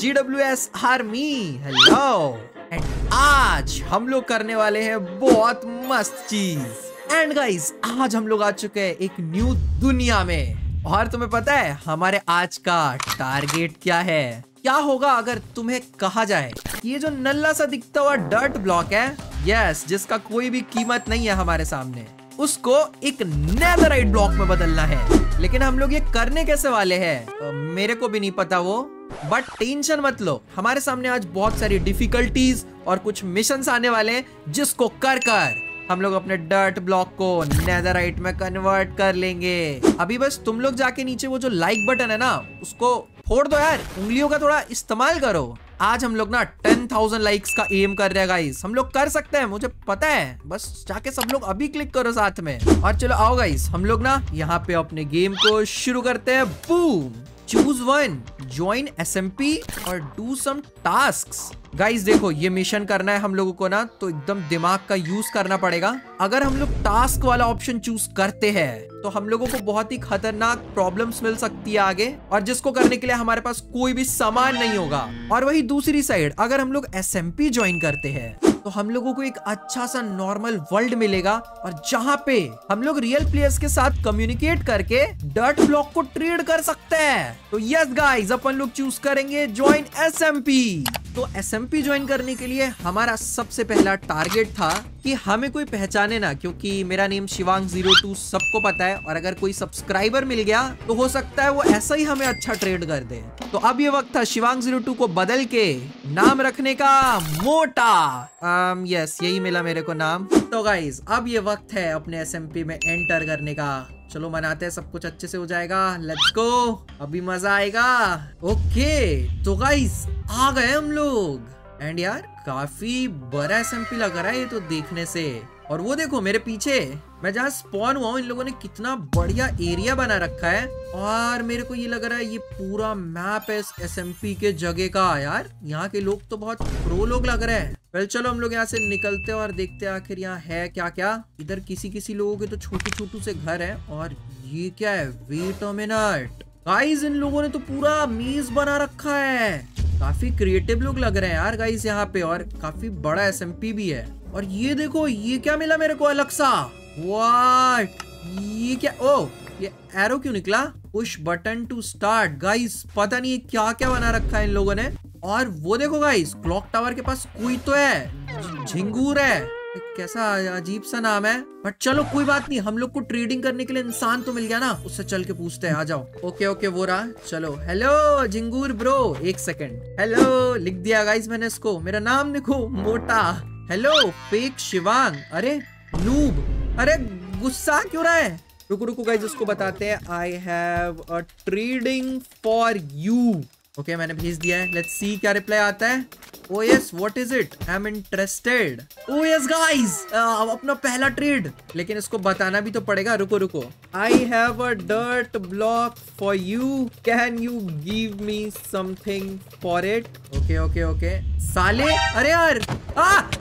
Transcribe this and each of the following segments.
GWS army, hello. And आज हम लोग करने वाले हैं बहुत मस्त चीज। एंड गाइस आज हम लोग आ चुके हैं एक न्यू दुनिया में, और तुम्हें पता है हमारे आज का टारगेट क्या है? क्या होगा अगर तुम्हें कहा जाए ये जो नल्ला सा दिखता हुआ डर्ट ब्लॉक है, यस, जिसका कोई भी कीमत नहीं है हमारे सामने, उसको एक नेदरराइट ब्लॉक में बदलना है। लेकिन हम लोग ये करने कैसे वाले हैं मेरे को भी नहीं पता वो, बट टेंशन मत लो, हमारे सामने आज बहुत सारी डिफिकल्टीज और कुछ मिशंस आने वाले हैं जिसको कर हम लोग अपने डर्ट ब्लॉक को नेदरराइट में कन्वर्ट कर लेंगे। अभी बस तुम लोग जाके नीचे वो जो लाइक बटन है ना, उसको फोड़ दो यार, उंगलियों का थोड़ा इस्तेमाल करो। आज हम लोग ना 10,000 लाइक्स का एम कर रहे हैं गाइस, हम लोग कर सकते हैं, मुझे पता है, बस जाके सब लोग अभी क्लिक करो साथ में। और चलो आओ गाइस, हम लोग ना यहाँ पे अपने गेम को शुरू करते हैं। Boom, choose one, join SMP और डू सम टास्क्स। गाइस देखो, ये मिशन करना है हम लोगों को ना, तो एकदम दिमाग का यूज करना पड़ेगा। अगर हम लोग टास्क वाला ऑप्शन चूज करते हैं तो हम लोगों को बहुत ही खतरनाक प्रॉब्लम्स मिल सकती है आगे, और जिसको करने के लिए हमारे पास कोई भी सामान नहीं होगा। और वही दूसरी साइड, अगर हम लोग SMP ज्वाइन करते हैं तो हम लोगों को एक अच्छा सा नॉर्मल वर्ल्ड मिलेगा, और जहाँ पे हम लोग रियल प्लेयर्स के साथ कम्युनिकेट करके डर्ट ब्लॉक को ट्रेड कर सकते हैं। तो यस गाइस, अपन लोग चूज करेंगे ज्वाइन SMP। तो SMP ज्वाइन करने के लिए हमारा सबसे पहला टारगेट था कि हमें कोई पहचाने ना, क्योंकि मेरा नेम Shivaang 02 सबको पता है, और अगर कोई सब्सक्राइबर मिल गया तो हो सकता है वो ऐसा ही हमें अच्छा ट्रेड कर दे। तो अब ये वक्त था Shivaang 02 को बदल के नाम रखने का, मोटा। यस, यही मिला मेरे को नाम। तो गाइज अब ये वक्त है अपने SMP में एंटर करने का। चलो मनाते हैं, सब कुछ अच्छे से हो जाएगा, लेट्स गो, अभी मजा आएगा। ओके तो गाइस आ गए हम लोग। एंड यार काफी बड़ा SMP लग रहा है ये तो देखने से, और वो देखो मेरे पीछे मैं जहाँ स्पॉन हुआ हूँ, इन लोगों ने कितना बढ़िया एरिया बना रखा है। और मेरे को ये लग रहा है ये पूरा मैप है SMP के जगह का। यार यहाँ के लोग तो बहुत प्रो लोग लग रहे हैं। वेल चलो हम लोग यहाँ से निकलते हैं और देखते हैं आखिर यहाँ है क्या क्या। इधर किसी किसी लोगों के तो छोटे छोटे से घर है। और ये क्या है? वेट अ मिनट गाइस, इन लोगों ने तो पूरा मेज बना रखा है। काफी क्रिएटिव लोग लग रहे हैं यार गाइस यहाँ पे, और काफी बड़ा SMP भी है। और ये देखो, ये क्या मिला मेरे को अलग सा? व्हाट, ये क्या? ओ, ये एरो क्यों निकला? Push button to start. Guys पता नहीं क्या क्या बना रखा है इन लोगों ने। और वो देखो गाइस, क्लॉक टावर के पास कोई तो है, झिंगूर है, कैसा अजीब सा नाम है, बट चलो कोई बात नहीं, हम लोग को ट्रेडिंग करने के लिए इंसान तो मिल गया ना, उससे चल के पूछते हैं, आ जाओ। ओके ओके वो रहा, चलो। हेलो झिंगूर ब्रो, एक सेकंड, हेलो लिख दिया गाइस मैंने इसको, मेरा नाम लिखो, मोटा। हेलो फेक Shivaang, अरे नूब, अरे गुस्सा क्यों रहा है? रुको रुको गाइस, उसको बताते हैं। I have a trading for you. Okay मैंने भेज दिया है, लेट्स सी क्या रिप्लाई आता है। Oh yes, what is it, I am interested. Oh yes guys, अपना पहला ट्रेड, लेकिन इसको बताना भी तो पड़ेगा। रुको रुको, I have a dirt block for you, can you give me something for it? Okay okay okay, साले, अरे यार,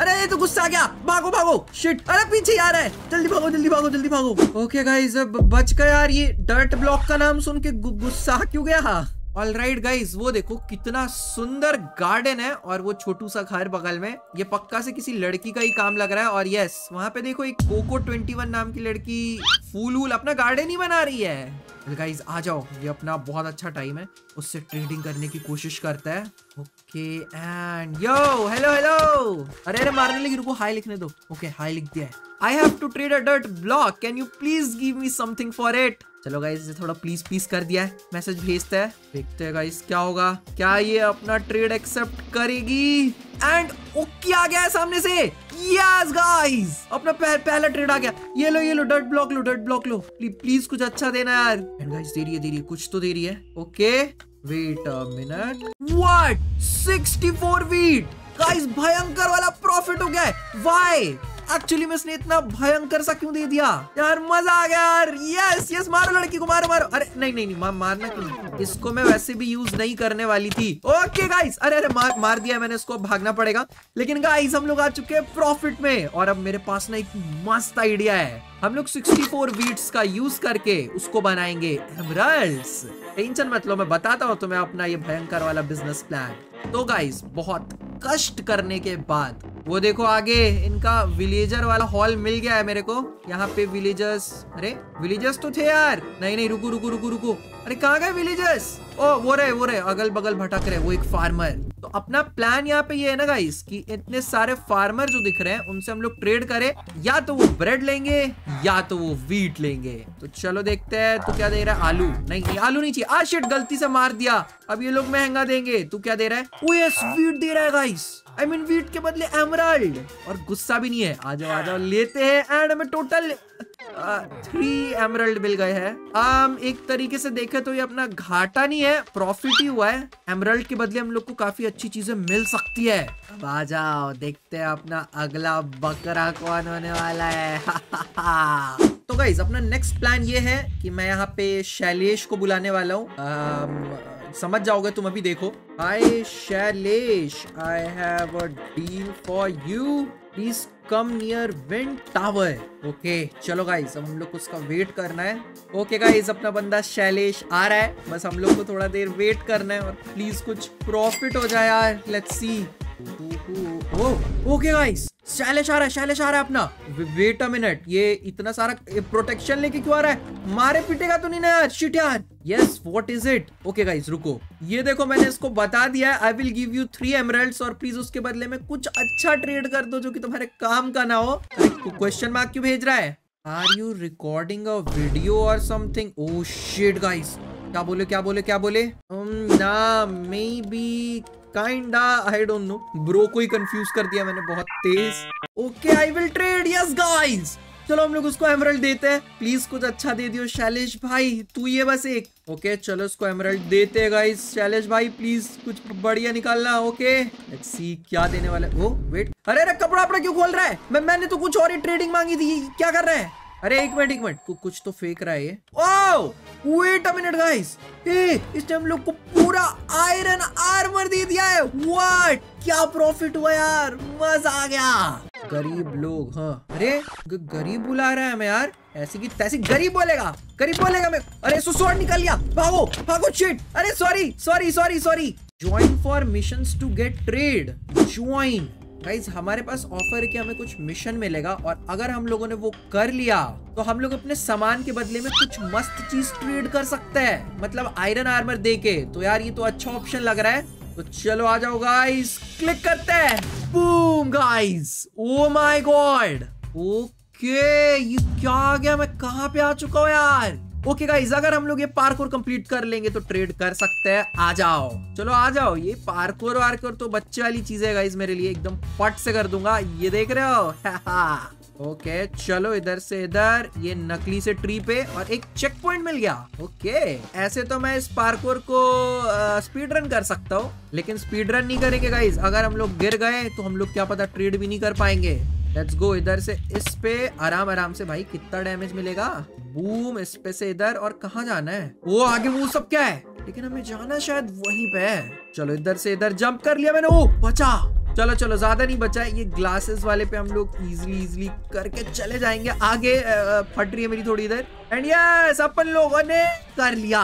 अरे ये तो गुस्सा आ गया, भागो भागो, शिट, अरे पीछे यार है, जल्दी भागो जल्दी भागो जल्दी भागो। ओके गाइस बच गए यार, ये डर्ट ब्लॉक का नाम सुन के गुस्सा क्यों गया? ऑलराइट गाइस, वो देखो कितना सुंदर गार्डन है, और वो छोटू सा घर बगल में, ये पक्का से किसी लड़की का ही काम लग रहा है। और यस वहाँ पे देखो एक coco21 नाम की लड़की फूल अपना गार्डन ही बना रही है। गाइस आ जाओ, ये अपना बहुत अच्छा टाइम है, उससे ट्रेडिंग करने की कोशिश करता है। Okay and yo, hello hello, अरे अरे मारने लगी, रुको हाई लिखने दो। ओके हाई लिख दिया है। I have to trade a dirt block. Can you please give me something for it? चलो गाइस, थोड़ा प्लीज प्लीज कर दिया है, मैसेज भेजते हैं, देखते हैं गाइस क्या होगा, क्या ये अपना ट्रेड एक्सेप्ट करेगी? एंड ओके आ गया सामने से। यस गाइस, अपना पहला ट्रेड आ गया। ये लो डर्ट ब्लॉक लो, डर्ट ब्लॉक लो, प्लीज कुछ अच्छा देना यार। एंड गाइस देरी है, कुछ तो देरी है। Okay wait a minute, what, 64 wheat guys, भयंकर वाला प्रॉफिट हो गया है। व्हाई एक्चुअली में इसने इतना भयंकर सा क्यों दे दिया यार? मजा आ गया यार। यस यस, मारो लड़की को, मारो। अरे नहीं, मारना क्यों, इसको मैं वैसे भी यूज नहीं करने वाली थी। ओके गाइस, अरे मार दिया मैंने इसको, भागना पड़ेगा। लेकिन गाइस हम लोग आ चुके हैं प्रॉफिट में, और अब मेरे पास ना एक मस्त आइडिया है। हम लोग 64 वीट्स का यूज करके उसको बनाएंगे एमराल्ड्स। टेंशन मत लो, मैं बताता हूँ तुम्हें अपना ये भयंकर वाला बिजनेस प्लान। तो गाइस बहुत कष्ट करने के बाद वो देखो आगे इनका विलेजर वाला हॉल मिल गया है मेरे को। यहाँ पे विलेजर्स, अरे विलेजर्स तो थे यार। नहीं नहीं रुको रुको रुको रुको, अरे कहाँ गए विलेजर्स? ओ वो रहे अगल बगल भटक रहे, वो एक फार्मर। तो अपना प्लान यहाँ पे ये है ना गाइस कि इतने सारे फार्मर जो दिख रहे हैं उनसे हम लोग ट्रेड करें, या तो वो ब्रेड लेंगे या तो वो व्हीट लेंगे। तो चलो देखते हैं। तो क्या दे रहा है? आलू? नहीं आलू नहीं चाहिए। आ शिट, गलती से मार दिया। अब ये लोग महंगा देंगे। तू क्या दे रहा है? ओ यस, व्हीट दे रहा है गाइस। आई मीन व्हीट के बदले एमराल्ड, और गुस्सा भी नहीं है। आ जाओ लेते हैं। एंड हमें टोटल 3 एमराल्ड मिल गए हैं। एक तरीके से देखे तो ये अपना घाटा नहीं है, प्रॉफिट ही हुआ है। एमराल्ड के बदले हम लोग को काफी अच्छी चीजें मिल सकती है। अब आ जाओ देखते हैं अपना अगला बकरा कौन होने वाला है। तो गाइस अपना नेक्स्ट प्लान ये है कि मैं यहाँ पे शैलेश को बुलाने वाला हूँ। समझ जाओगे तुम, अभी देखो। Hi Shailesh, I have a deal for you, please come near wind tower. Okay चलो गाइस, अब हम लोग को उसका वेट करना है। ओके गाइस, अपना बंदा शैलेश आ रहा है, बस हम लोग को थोड़ा देर वेट करना है और प्लीज कुछ प्रॉफिट हो जाए यार। Let's see. Okay guys, Shailesh आ रहा है, शैलेश आ रहा है अपना। वेट अ मिनट, ये इतना सारा प्रोटेक्शन लेके क्यों आ रहा है? मारे पिटेगा तो नहीं ना यार? शिट यार। Yes, what is it? Okay guys रुको, ये देखो मैंने इसको बता दिया है। I will give you 3 emeralds और प्लीज उसके बदले में कुछ अच्छा ट्रेड कर दो जो कि तुम्हारे काम का ना हो। क्वेश्चन मार्क क्यों भेज रहा है? Are you recording a video और समथिंग? ओह शिट गाइस, क्या बोले क्या बोले क्या बोले? ना maybe kinda, I don't know. Bro को ही कंफ्यूज कर दिया मैंने बहुत तेज। Okay I will trade. Yes guys, चलो हम लोग उसको एमराल्ड देते हैं। प्लीज कुछ अच्छा दे दियो शैलेश भाई, तू ये बस एक। ओके चलो उसको एमराल्ड देते हैं गाइस। शैलेश भाई प्लीज कुछ बढ़िया निकालना। ओके लेट्स सी क्या देने वाला है। ओ वेट, अरे अरे कपड़ा अपना क्यों खोल रहा है? मैंने तो कुछ और ही ट्रेडिंग मांगी थी, क्या कर रहा है? अरे एक मिनट, कुछ तो फेंक रहा है ये। Oh wait a minute guys, इसने हम लोग को पूरा आयरन आर्मर दे दिया है। व्हाट, क्या प्रॉफिट हुआ यार, मजा आ गया। गरीब लोग, हाँ। अरे गरीब बुला रहा है मैं यार, ऐसे की तैसे गरीब बोलेगा, गरीब बोलेगा मैं। अरे स्वॉर्ड निकल गया, भागो भागो। शिट, अरे sorry sorry sorry sorry. Join for missions to get trade. Join guys, हमारे पास ऑफर कि हमें कुछ मिशन मिलेगा और अगर हम लोगों ने वो कर लिया तो हम लोग अपने सामान के बदले में कुछ मस्त चीज ट्रेड कर सकते हैं, मतलब आयरन आर्मर देके। तो यार ये तो अच्छा ऑप्शन लग रहा है। तो चलो आ जाओ गाइज, क्लिक करते हैं। Boom guys, oh my God. Okay ये क्या आ गया, मैं कहाँ पे आ चुका हूँ यार। ओके गाइज, अगर हम लोग ये पार्कोर कंप्लीट कर लेंगे तो ट्रेड कर सकते हैं। आ जाओ, चलो आ जाओ। ये पार्कोर वार्कोर तो बच्चे वाली चीज है गाइज, मेरे लिए एकदम पट से कर दूंगा। ये देख रहे हो? ओके चलो इधर से इधर, ये नकली से ट्री पे, और एक चेक पॉइंट मिल गया। ओके ऐसे तो मैं इस पार्कोर को स्पीड रन कर सकता हूँ, लेकिन स्पीड रन नहीं करेंगे गाइज। अगर हम लोग गिर गए तो हम लोग क्या पता ट्रेड भी नहीं कर पाएंगे। लेट्स गो इधर से इस पे, आराम आराम से भाई। कितना डैमेज मिलेगा? बूम, इस पे से इधर। और कहाँ जाना है? वो आगे वो सब क्या है, लेकिन हमें जाना शायद वहीं पे है। चलो इधर से इधर जंप कर लिया मैंने। ओ बचा, चलो चलो ज्यादा नहीं बचा। ये ग्लासेस वाले पे हम लोग इजिली करके चले जाएंगे आगे। फट रही है मेरी थोड़ी इधर। एंड यस, अपन लोगों ने कर लिया।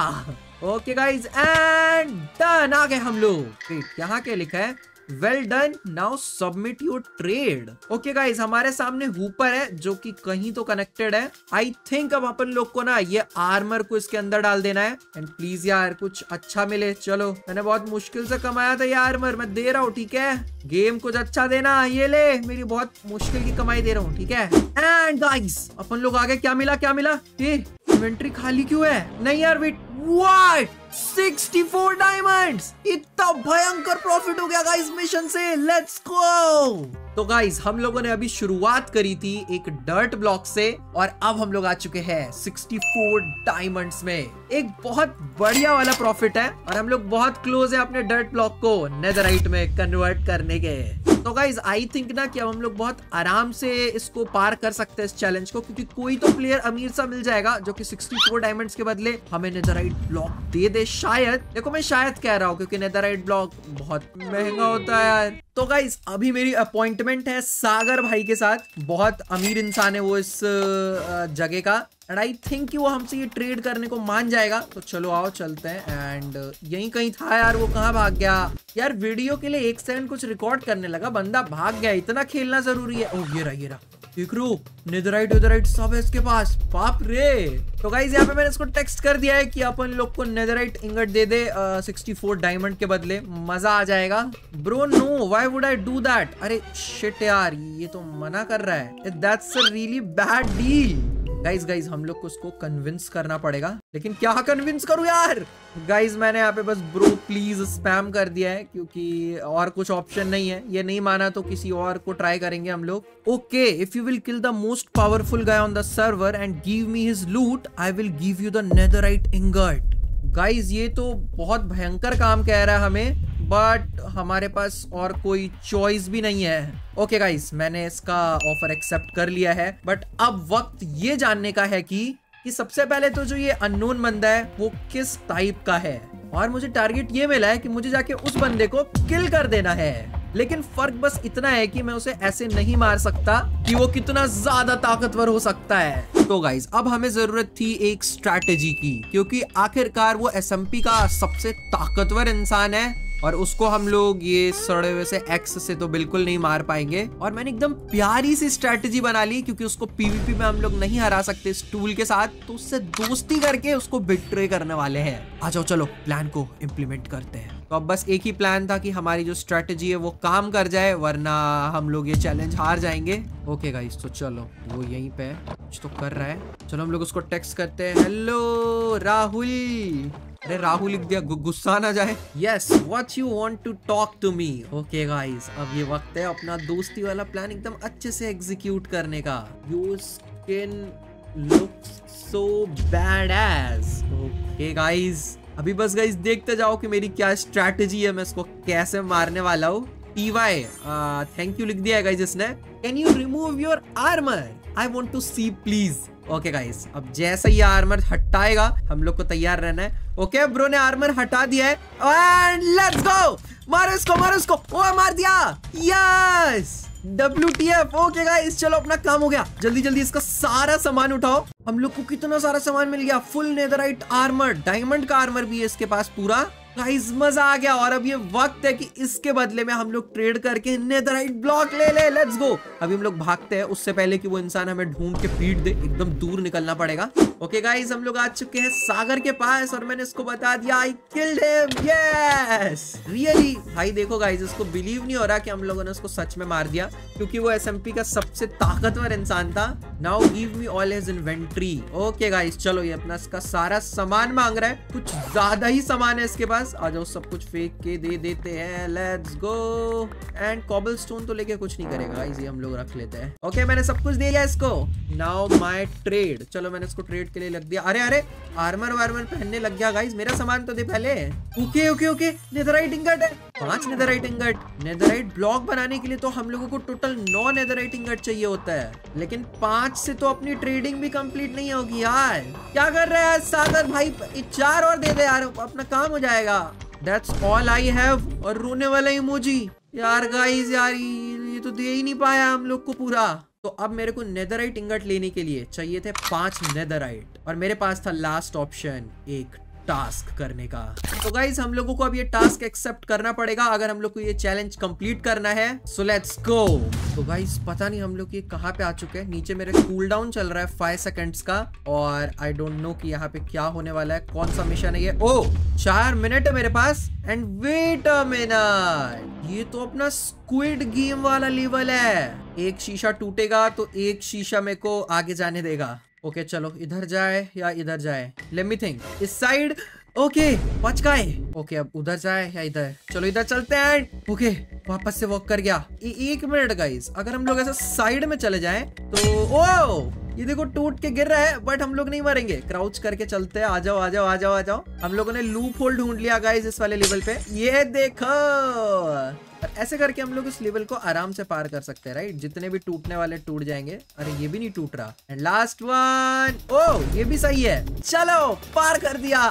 ओके गाइज एंड डन, आ गए हम लोग। यहाँ क्या लिखा है? Well done, now submit your trade. Okay guys, हमारे सामने हुपर है जो कि कहीं तो कनेक्टेड है आई थिंक। अब अपन लोग को ना ये आर्मर को इसके अंदर डाल देना है। एंड प्लीज यार कुछ अच्छा मिले। चलो मैंने बहुत मुश्किल से कमाया था ये आर्मर, मैं दे रहा हूँ ठीक है। गेम कुछ अच्छा देना, ये ले मेरी बहुत मुश्किल की कमाई दे रहा हूँ ठीक है। एंड गाइज अपन लोग आगे क्या मिला क्या मिला? इन्वेंट्री खाली क्यों है? नहीं यार वेट, व्हाट, 64 डायमंड्स, इतना भयंकर प्रॉफिट हो गया गाइस मिशन से। Let's go. तो गाइज हम लोगों ने अभी शुरुआत करी थी एक डर्ट ब्लॉक से और अब हम लोग आ चुके हैं 64 डायमंड्स में। एक बहुत बढ़िया वाला प्रॉफिट है और हम लोग बहुत क्लोज है अपने डर्ट ब्लॉक को नेदराइट में कन्वर्ट करने के। तो गाइज आई थिंक ना कि अब हम लोग बहुत आराम से इसको पार कर सकते हैं इस चैलेंज को, क्योंकि कोई तो प्लेयर अमीर सा मिल जाएगा जो की 64 डायमंड्स के बदले हमें नेदराइट ब्लॉक दे इसलिए शायद, देखो मैं शायद कह रहा हूँ क्योंकि नेदरराइट ब्लॉक बहुत महंगा होता है यार। तो गाइस अभी मेरी अपॉइंटमेंट है सागर भाई के साथ, बहुत अमीर इंसान है वो इस जगह का, एंड आई थिंक कि वो हमसे ये ट्रेड करने को मान जाएगा। तो चलो आओ चलते हैं। एंड यहीं कहीं था यार, वो कहाँ भाग गया यार? वीडियो के लिए एक सेकंड कुछ रिकॉर्ड करने लगा, बंदा भाग गया। इतना खेलना जरूरी है। ओह ये रहा ये रहा, देख रो नेदरराइट वेदरराइट सब है इसके पास, बाप रे। तो गाइस यहाँ पे मैंने इसको टेक्स्ट कर दिया है कि अपन लोग को नेदरराइट इंगट दे दे 64 डायमंड के बदले, मजा आ जाएगा। Bro no, why would I do that? अरे शिट यार, ये तो मना कर रहा है। That's a really bad deal. Guys हम लोग को उसको कन्विंस करना पड़ेगा, लेकिन क्या कन्विंस करूं यार? गाइज मैंने यहाँ पे बस ब्रो प्लीज स्पैम कर दिया है क्योंकि और कुछ ऑप्शन नहीं है। ये नहीं माना तो किसी और को ट्राई करेंगे हम लोग। Okay, if you will kill the most powerful guy on the server and give me his loot I will give you the netherite ingot. Guys ये तो बहुत भयंकर काम कह रहा है हमें, बट हमारे पास और कोई चॉइस भी नहीं है। ओके गाइस मैंने इसका ऑफर एक्सेप्ट कर लिया है, बट अब वक्त ये जानने का है कि सबसे पहले तो जो ये अननोन बंदा है वो किस टाइप का है, और मुझे टारगेट ये मिला है कि मुझे जाके उस बंदे को किल कर देना है। लेकिन फर्क बस इतना है कि मैं उसे ऐसे नहीं मार सकता कि वो कितना ज्यादा ताकतवर हो सकता है। तो गाइज अब हमें जरूरत थी एक स्ट्रैटेजी की, क्योंकि आखिरकार वो SMP का सबसे ताकतवर इंसान है और उसको हम लोग ये सड़े हुए से एक्स से तो बिल्कुल नहीं मार पाएंगे। और मैंने एकदम प्यारी सी स्ट्रैटेजी बना ली, क्योंकि उसको पीवीपी में हम लोग नहीं हरा सकते इस टूल के साथ, तो उससे दोस्ती करके उसको बिट्रे करने वाले हैं। आ जाओ चलो प्लान को इम्प्लीमेंट करते हैं। तो अब बस एक ही प्लान था कि हमारी जो स्ट्रैटेजी है वो काम कर जाए, वरना हम लोग ये चैलेंज हार जाएंगे। ओके गाइस तो चलो, वो यहीं पे कुछ तो कर रहा है, चलो हम लोग उसको टेक्स्ट करते हैं। हेलो राहुल, अरे राहुल लिख दिया, गुस्सा ना जाए। Yes what you want to talk to me. Okay guys अब ये वक्त है अपना दोस्ती वाला प्लान एकदम अच्छे से एग्जीक्यूट करने का। Your skin looks so badass. Okay guys अभी बस गाइस देखते जाओ कि मेरी क्या स्ट्रैटेजी है, मैं इसको कैसे मारने वाला हूँ। टीवाई थैंक यू लिख दिया है गाइस इसने। Can you remove your armour, I want to see please. Okay guys अब जैसे ही आर्मर हटाएगा हम लोग को तैयार रहना है। ओके ब्रो ने आर्मर हटा दिया है एंड लेट्स गो। मारो इसको मारो इसको, ओ मार दिया। Yes WTF। ओके गाइस चलो अपना काम हो गया, जल्दी जल्दी इसका सारा सामान उठाओ। हम लोग को कितना सारा सामान मिल गया, फुल नेदरराइट आर्मर, डायमंड का आर्मर भी है इसके पास पूरा। गाइस मजा आ गया, और अब ये वक्त है कि इसके बदले में हम लोग ट्रेड करके नेदरराइट ब्लॉक ले ले। Let's go. अभी हम लोग भागते हैं उससे पहले कि वो इंसान हमें ढूंढ के पीट दे, एकदम दूर निकलना पड़ेगा। ओके गाइस हम लोग आ चुके हैं सागर के पास और मैंने इसको बता दिया I killed him. Yes really भाई, देखो गाइस इसको बिलीव नहीं हो रहा कि हम लोगों ने उसको सच में मार दिया, क्योंकि वो SMP का सबसे ताकतवर इंसान था। Now give me all his inventory. Okay guys चलो ये अपना इसका सारा सामान मांग रहा है, कुछ ज्यादा ही सामान है इसके पास। आ जाओ सब कुछ फेंक के दे देते हैं। Let's go. एंड कॉबलस्टोन तो लेके कुछ नहीं करेगा गाइस, ये हम लोग रख लेते हैं। ओके मैंने सब कुछ दे दिया इसको। Now my trade. चलो मैंने इसको ट्रेड के लिए लग दिया। अरे अरे आर्मर वार्मर पहनने लग गया गाइस, मेरा सामान तो दे पहले। Okay okay okay netherite ingot है, 5 नेदरराइट इंगट। नेदरराइट ब्लॉक बनाने के लिए तो हम लोगों को टोटल 9 नेदरराइट इंगट चाहिए होता है, लेकिन 5 से तो अपनी ट्रेडिंग भी कंप्लीट नहीं होगी यार। क्या कर रहा है सागर भाई, 4 और दे दे यार, अपना काम हो जाएगा। That's all I have। और रोने वाला इमोजी यार। गाइस यार ये तो दे ही नहीं पाया हम लोग को पूरा। तो अब मेरे को नेदरराइट इंगट लेने के लिए चाहिए थे 5 नेदरराइट, और मेरे पास था लास्ट ऑप्शन एक टास्क करने का। तो गाइस हम लोगों को अब ये टास्क एक्सेप्ट करना पड़ेगा अगर हम लोग को ये चैलेंज कंप्लीट करना है। So let's go. तो गाइस पता नहीं हम लोग ये कहाँ पे आ चुके हैं। नीचे मेरे कूल डाउन चल रहा है 5 सेकंड्स का, और आई डोंट नो कि यहाँ पे क्या होने वाला है, कौन सा मिशन है ये। ओ 4 मिनट है मेरे पास। एंड वेट अ मिनट, ये तो अपना स्क्विड गेम वाला लेवल है। एक शीशा टूटेगा तो एक शीशा मेरे को आगे जाने देगा। ओके चलो इधर जाए या इधर जाए, लेट मी थिंक। इस साइड ओके बच गए। ओके अब उधर जाए या इधर, चलो इधर चलते हैं। ओके वापस से वॉक कर गया। 1 मिनट गाइस, अगर हम लोग ऐसा साइड में चले जाएं तो ओ ये देखो टूट के गिर रहा है, बट हम लोग नहीं मरेंगे। क्राउच करके चलते हैं। आ जाओ आ जाओ आ जाओ आ जाओ। हम लोगों ने लूप होल ढूंढ लिया गाइस इस वाले लेवल पे। ये देखो और ऐसे करके हम लोग इस लेवल को आराम से पार कर सकते हैं, राइट। जितने भी टूटने वाले टूट जाएंगे। अरे ये भी नहीं टूट रहा। एंड लास्ट वन, ओह ये भी सही है, चलो पार कर दिया।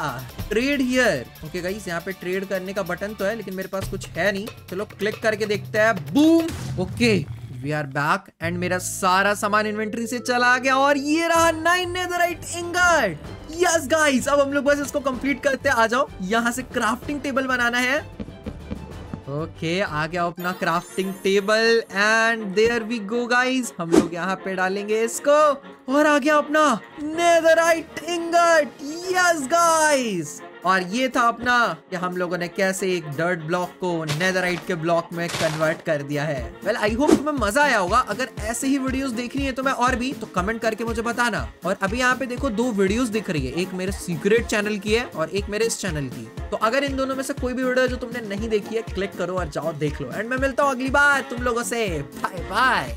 ट्रेड हियर, ओके गाइस यहाँ पे ट्रेड करने का बटन तो है लेकिन मेरे पास कुछ है नहीं, चलो क्लिक करके देखते हैं। Boom, okay we are back and मेरा सारा सामान इन्वेंट्री से चला गया और ये रहा 9 नेदरराइट इंगट। यस गाइस, अब हम लोग बस इसको कंप्लीट करते हैं। आ जाओ, यहाँ से क्राफ्टिंग टेबल बनाना है। ओके आ गया अपना crafting table and there we go guys. हम लोग यहाँ पे डालेंगे इसको और आ गया अपना नेदरराइट इंगट। यस गाइस, और ये था अपना कि हम लोगों ने कैसे एक डर्ट ब्लॉक को नेदरराइट के ब्लॉक में कन्वर्ट कर दिया है। वेल आई होप तुम्हें मजा आया होगा। अगर ऐसे ही वीडियोस देखनी है तो मैं और भी, तो कमेंट करके मुझे बताना। और अभी यहाँ पे देखो 2 वीडियोस दिख रही है, एक मेरे सीक्रेट चैनल की है और एक मेरे इस चैनल की। तो अगर इन दोनों में से कोई भी वीडियो जो तुमने नहीं देखी है, क्लिक करो और जाओ देख लो। एंड मैं मिलता हूँ अगली बार तुम लोगों से, बाय बाय।